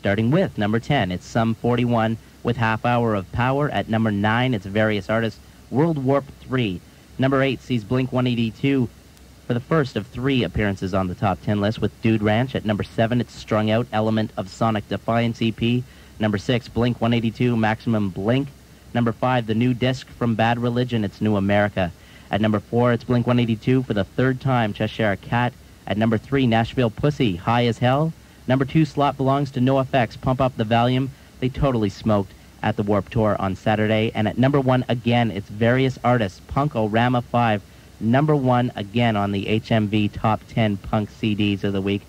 Starting with number 10, it's Sum 41 with Half Hour of Power. At number 9, it's various artists, World Warp 3. Number 8 sees Blink 182 for the first of 3 appearances on the top 10 list with Dude Ranch. At number 7, it's Strung Out, Element of Sonic Defiance EP. Number 6, Blink 182, Maximum Blink. Number 5, the new disc from Bad Religion, it's New America. At number 4, it's Blink 182 for the third time, Cheshire Cat. At number 3, Nashville Pussy, High as Hell. Number 2 slot belongs to NoFX, Pump Up the Volume. They totally smoked at the Warped Tour on Saturday. And at number 1 again, it's various artists, Punk-O-Rama 5. Number 1 again on the HMV Top 10 Punk CDs of the Week.